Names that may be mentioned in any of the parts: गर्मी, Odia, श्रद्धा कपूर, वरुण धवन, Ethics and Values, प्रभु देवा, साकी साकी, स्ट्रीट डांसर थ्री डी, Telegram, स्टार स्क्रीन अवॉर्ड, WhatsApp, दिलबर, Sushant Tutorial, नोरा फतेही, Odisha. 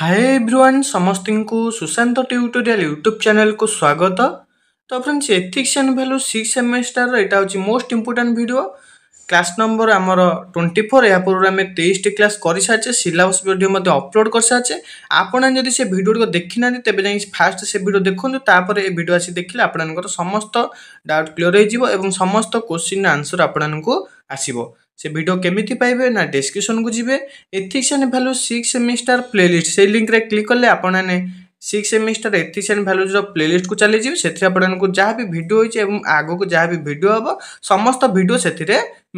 Hi everyone समस्त को Sushant tutorial YouTube channel को स्वागत। तो friends ethics and value 6 semester यहाँ हूँ most important video class number आमर 24। या पूर्व आम 23 टी क्लास कर सारे सिलेबस वीडियो अपलोड कर सारे। आपने जब से वीडियो को देखी ना तेज जा फास्ट से वीडियो देखो तापर वीडियो आसी देखिले आपंकर समस्त डाउट क्लियर हो समस्त क्वेश्चन आंसर आपण को आसो। से वीडियो केमिति पाइबे ना डिस्क्रिप्शन को जीवे ethics and value 6 semester playlist से लिंक रे क्लिक करले आपने 6 सेमेस्टर एथिक्स एंड वैल्यूज रो प्लेलिस्ट को चले जीव। से आपको जहाँ भी वीडियो होइचे एवं आगो को जहाँ भी वीडियो हम समस्त वीडियो से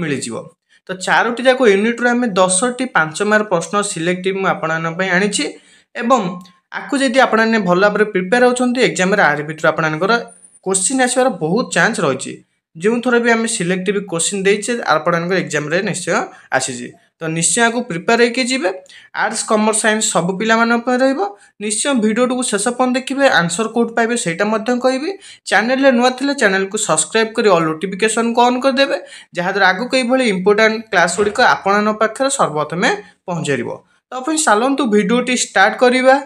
मिल जीव। तो चारोटी जाक यूनिट आम 10टी 5 मार्क प्रश्न सिलेक्ट मुझे आनी आपको जदि आप भल भाव प्रिपेयर होती एग्जाम भर आपर क्वेश्चन आसवर बहुत चान्स रही। जो थर भी आम सिलेक्टिव क्वेश्चन देचे आपको एग्जाम रे निश्चय आसीजी। तो निश्चय आपको प्रिपेयर होके आर्ट्स कॉमर्स साइंस सब पिला निश्चय वीडियो को शेष पर्यंत देखिए आंसर कोड पाइबे सहीटा कहि। चैनल नुआ थे चैनल को सब्सक्राइब कर ऑल नोटिफिकेशन को ऑन करदे जहाद्वारा आगक ये इंपोर्टेंट क्लास गुड़िक आपण पाखे सर्वप्रथमे पहुँचर। तो फ्रेंड्स चलतु वीडियोटी स्टार्ट करवा।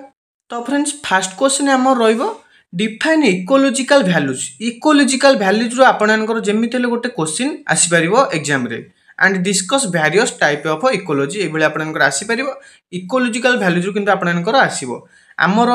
तो फ्रेंड्स फास्ट क्वेश्चन आम र define ecological values. Ecological values आपणकर जमीते गोटे क्वेश्चन आसीपर एग्जाम रे and discuss various type of ecology ये आपणकर आसीपर। इकोलोजिकल वैल्यूज किंतु आपणकर आसीबो आमर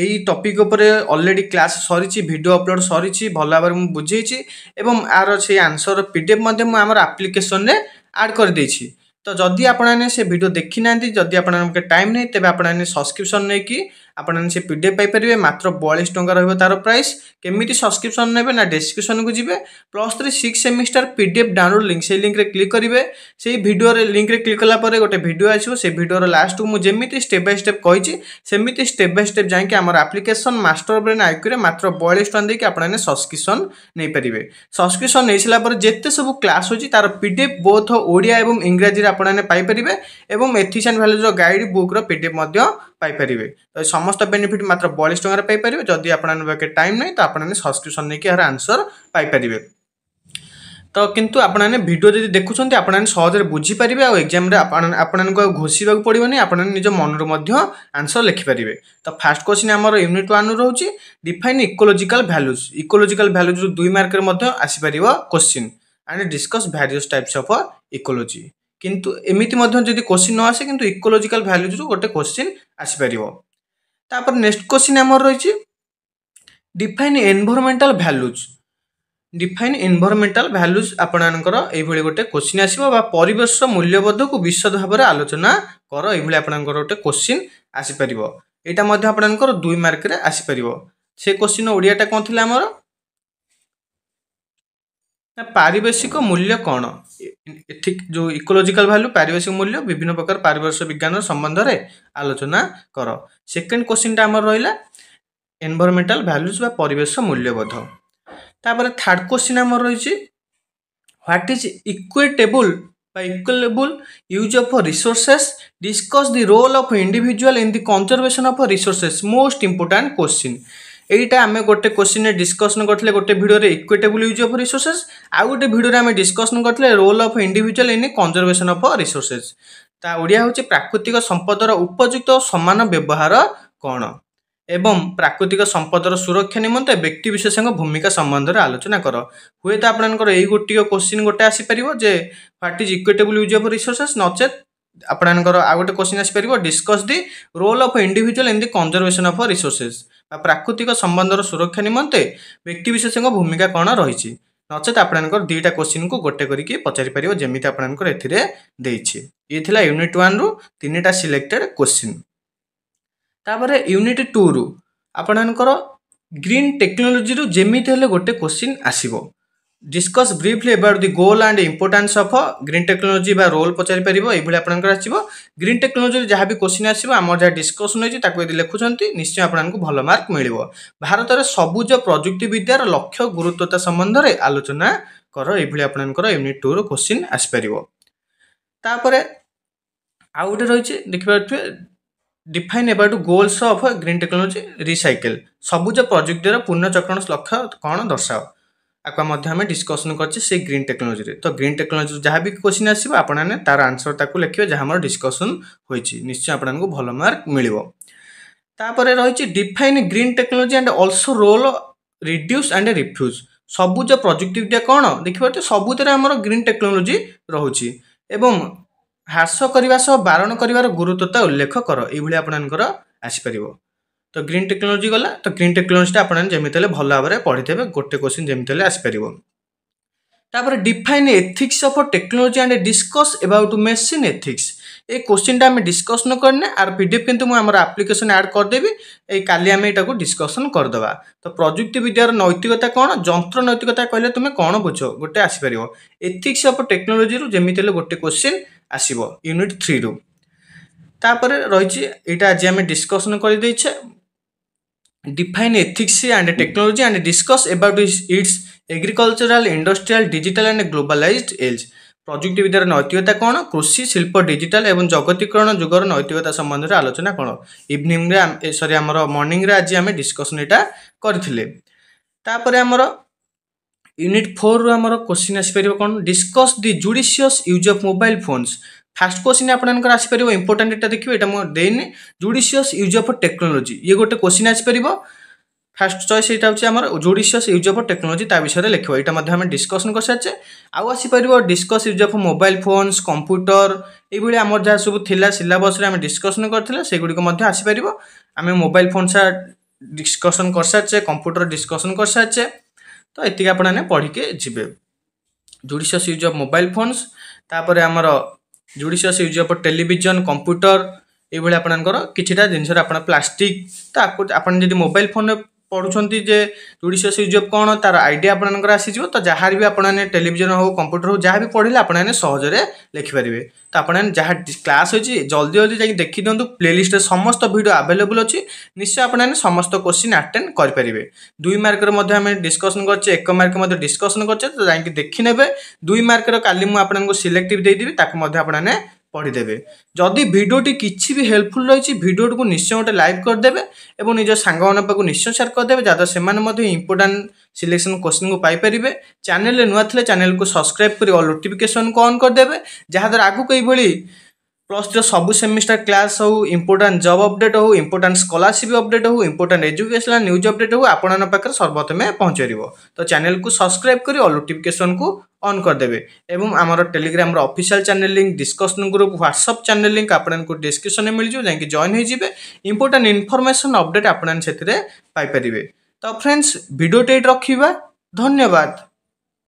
यही टॉपिक उपरे ऑलरेडी क्लास सरी वीडियो अपलोड सरी भल भाव मुझे बुझेची एवं आर से आंसर पीडीएफ आमर एप्लिकेशन रे ऐड कर देछि। तो जदि आपने से वीडियो देखी ना जदि आपके टाइम नहीं तेज आपने सब्सक्रिप्शन नहीं कि आपने से पीडीएफ पाइपर मात्र 42 टंका रहिबो तार प्राइस। केमिति सब्सक्रिप्शन नेबे ना डिस्क्रिप्शन को जीवे +3 6 सेमेस्टर पीडीएफ डाउनलोड लिंक से लिंक रे क्लिक करेंगे। से वीडियो रे लिंक रे क्लिक कला परे गोटे वीडियो आसीबो। से वीडियो रो लास्ट को मु जेमिति स्टेप बाय स्टेप कहिछि सेमिति स्टेप बाय स्टेप जाय कि हमर एप्लिकेशन मास्टर ब्रेन आइकरे मात्र 42 टंका देके आपने सब्सक्रिप्शन नै परिबे। सब्सक्रिप्शन नै सिला पर जेते सब क्लास होछि तार पीडीएफ बोथ ओडिया एवं इंग्रजी रे आपने पाई परिबे एवं एथिक्स एंड वैल्यूज रो गाइड बुक रो पीडीएफ मध्य पाई परिबे। तो समस्त बेनिफिट मात्र 42 टंका पाई परिबे। जदि आपन के टाइम नहीं तो आपन सब्सक्रिप्शन नै कि हर आंसर पाई परिबे। तो किंतु आपन वीडियो जदि देखुछन आपन सहज रे बुझी परिबे आ एग्जाम रे आपन आपन को घोषिबा पड़िबनी आपन निज मन रो मध्य आंसर लिखि परिबे। तो फर्स्ट क्वेश्चन हमर यूनिट 1 रहउची define ecological values. Ecological values 2 mark रे मध्य आसी परिबो question and discuss various types of ecology. किंतु एमिति मध्य जदि क्वेश्चन न आसे किंतु इकोलोजिकल वैल्यूज गोटे क्वेश्चन आसी परिबो। तापर नेक्स्ट क्वेश्चन आमर रही define environmental values. Define environmental values आपणकर यही गोटे क्वेश्चन आसो परिवेश मूल्यबोध को विशद भाव में आलोचना कर ये आपणकर गोटे क्वेश्चन आसीपर। यहाँ आपणकर 2 मार्क रे आसीपर। से क्वेश्चन ओडियाटा कौन थी आमर पारिवेशिक मूल्य कौन। ठीक जो इकोलोजिकल वैल्यू पारिवेशिक मूल्य विभिन्न प्रकार पारिवेश विज्ञान संबंध में आलोचना कर। सेकेंड क्वेश्चन टाइम रहा एनवायरमेंटल वैल्यूज बा परिवेश मूल्यबोध। तापर थर्ड क्वेश्चन आम रही व्हाट इज इक्विटेबल बा equable use of resources discuss the role of individual in the conservation of resources most important question. एटा आम गोटे क्वेश्चन रे डिस्कशन करथले गोटे वीडियो रे इक्विटेबल यूज ऑफ रिसोर्सेस आ गोटे वीडियो रे आम डिस्कशन करथले role of individual in conservation of resources. ता ओडिया होचे प्राकृतिक संपदर उपयुक्त समान व्यवहार कोण एवं प्राकृतिक संपदर सुरक्षा निमित्त व्यक्ति विशेष भूमिका संबंध में आलोचना कर। हुए तो आपनकर एई गोटियो क्वेश्चन गोटे आसीपर जे what is equitable use of resources नचेत आपनकर आ गोटे क्वेश्चन आसीपर discuss the role of individual in the conservation of resources प्राकृतिक संबंधर सुरक्षा निमंते व्यक्तिविशेष भूमिका कौन रही नचेत आपणकर 2टा क्वेश्चन को गोटे करके पचारि पारिबो जेमिति आपणकर एथिरे देइछि। ये थिला यूनिट 1 रु 3टा सिलेक्टेड क्वेश्चन। तापरे यूनिट 2 रु आपणकर ग्रीन टेक्नोलॉजी रु जेमिति हेले गोटे क्वेश्चन आसीबो discuss briefly about the goal and importance of green technology बा रोल पचारि पारिबो। एबले आपनकर आसीबो ग्रीन टेक्नोलॉजी जहाँ भी क्वेश्चन आसीबो हमर जहाँ डिस्कशन होइछि ताको यदि लिखुछंती निश्चय आपननको भलो मार्क मिलिबो। भारत रे सबुज प्रजुक्ति विद्यार लक्ष्य गुरुत्वता संबंध रे आलोचना कर एबले आपनकर यूनिट 2 रो क्वेश्चन आसी पारिबो। तापरे आ उठे रहिछि देखिबा define about goals of green technology recycle सबुज प्रजुक्तिर पुनर्चक्रण लक्ष्य कोन दर्शाओ आम डिस्कसन करचे से ग्रीन टेक्नोलोजी। तो ग्रीन टेक्नोलोजी जहाँ भी क्वेश्चन आसो आपने तार आंसर ताक लिखे जहाँ मोर डिस्कसन होइची, निश्चय आपको भल मार्क मिलिवो। तापर रही define green technology and also role reduce and refuse. सबुज प्रजुक्तिविद्या कौन देखिए सबुज आमर ग्रीन टेक्नोलोजी रोचे एवं ह्रास करने सह बारण कर गुरुत्वता उल्लेख कर। ये आपर आसीपर तो ग्रीन टेक्नोलोजी गला। तो ग्रीन टेक्नोलोजीटा आपने भल भाव में पढ़ी थे गोटे क्वेश्चन जमीन आसपर। तापर define ethics of technology and discuss about machine ethics. ये क्वेश्चन आम डिस्कसन करने आर पीडीएफ किंतु मुझे आप्लिकेसन ऐड करदेवी काली आम यहाँ डिस्कसन करदे। तो प्रजुक्ति विद्यार नैतिकता कौन, जंत्र नैतिकता कहले तुम्हें कौन बुझ गोटे आसपर। एथिक्स अफ टेक्नोलोजी जमी गोटे क्वेश्चन आसो यूनिट 3 रु। तापर रही यहाँ आज आम डिस्कसन करदेचे define ethics and technology and discuss about its agricultural industrial digital and globalised age. प्रजुक्ति विद्यार नैतिकता कौन, कृषि शिल्प डिजिटल एवं जगतीकरण जुगर नैतिकता संबंध में आलोचना कौन। इवनिंग रे सॉरी हमरो मॉर्निंग रे आज आम डिस्कसन एटा करथिले। तापरे हमरो यूनिट 4 रो हमरो क्वेश्चन आसीपर कौन, discuss the judicious use of mobile phones. First question आपनकर आसीपर इंपोर्टेंट एटा देखियो एटा मो देने जुडिशियस यूज ऑफ टेक्नोलोजी। ये गोटे क्वेश्चन आसीपर फास्ट चॉइस यहाँ हूँ आम जुडिशियस यूज ऑफ टेक्नोलोजी ता विषय में लिखो। यहाँ आम डिस्कसन कर सारे आउ आसपर discuss use of mobile phones computer ये आम जहाँ सब था सिलेबस आम डिस्कसन करगुड़िक आसपर। आम मोबाइल फोन सा डिस्कसन कर सारे कंप्यूटर डिस्कसन कर सारे। तो ये आपने पढ़ी जीवे judicious use of mobile phones. तापर आमर judicious use of television computer ये आपंकर किटा जिनस प्लास्टिक। तो आपड़ी मोबाइल फोन पढ़ुंट जे जुडिशियस यूज ऑफ कौन तार आइडिया आपंकर आसीज। तो जहाँ भी आपने टेलीविजन हो कंप्यूटर हो जहाँ भी पढ़ले आपने सहजरे लिखिपारे। तो आप जहाँ क्लास होती जल्दी जल्दी जाकि देखी दिखाँ प्लेलीस्ट समस्त वीडियो अवेलेबल अच्छी। निश्चय आपने समस्त क्वेश्चन अटेंड करेंगे। 2 मार्कर डिस्कसन करचे 1 मार्क डिस्कसन करचे। तो जाकि देखने दुई मार्कर का मुझे सिलेक्टिव देदेवी आपने पढ़ीदेवे। जदि भिडियोटी किसी भी हेल्पफुल रही भिडियो को निश्चय गोटे लाइक करदेवे और निज सांग पाक निश्चय शेयर करदेवे ज्यादा से इंपोर्टेंट सिलेक्शन क्वेश्चन को पाइपर। चैनल नुआ थे चैनल को सब्सक्राइब कर ऑल नोटिफिकेशन को ऑन करदेवे जहाद्वारा आगुक ये प्लस 3 सबू सेमिस्टर क्लास हो इंपोर्टेंट जॉब अपडेट हो इंपोर्टेंट स्कॉलरशिप अपडेट हो इंपोर्टेंट एजुकेशनल न्यूज अपडेट हो आपन पाखे सर्वप्रथमे पहुँचर। तो चैनल को सब्सक्राइब कर ऑल नोटिफिकेशन को ऑन करदेवे। एवं आमर Telegram official channel link discussion group WhatsApp channel link आपको डिस्क्रिप्शन में मिल जाए जॉइन हो जाए। इंपोर्टेंट इनफॉरमेशन अपडेट आपने से पाइपर। तो फ्रेंड्स वीडियो टेट रखा धन्यवाद।